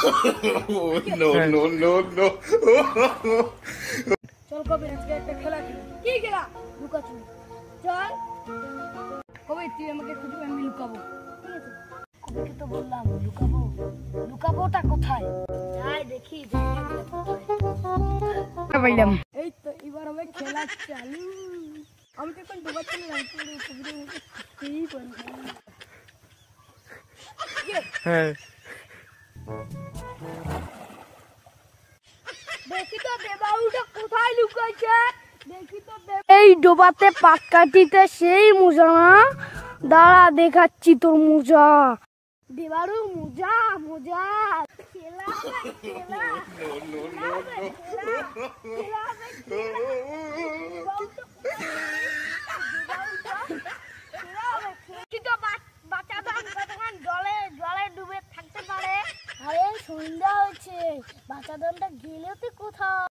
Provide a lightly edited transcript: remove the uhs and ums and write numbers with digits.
no चल कभी खेला की खेला लुका चुरी चल कभी তুই আমাকে খুঁজবি আমি লুকাবো ঠিক আছে তোকে তো বললাম লুকাবো লুকাবোটা কোথায় যাই দেখি বললাম এই তো এবার আমি খেলা চালু আমি তো কোন ডুবাতে না আমি পুরো ঠিক বন্ধ হ্যাঁ देखी तो बेबाउटा কোথায় লুকাইছে देखी तो এই ডোবাতে পাক কাটিতে সেই মুজা না দাঁড়া দেখাচ্ছি তোর মুজা দেবারু মুজা মুজা খেলা খেলা নো নো নো কি তো বাচ্চা দন জলে জলে ডুবে থাকতে পারে আরে সুন্দর হচ্ছে বাচ্চা দনটা গেলেও তো কোথাও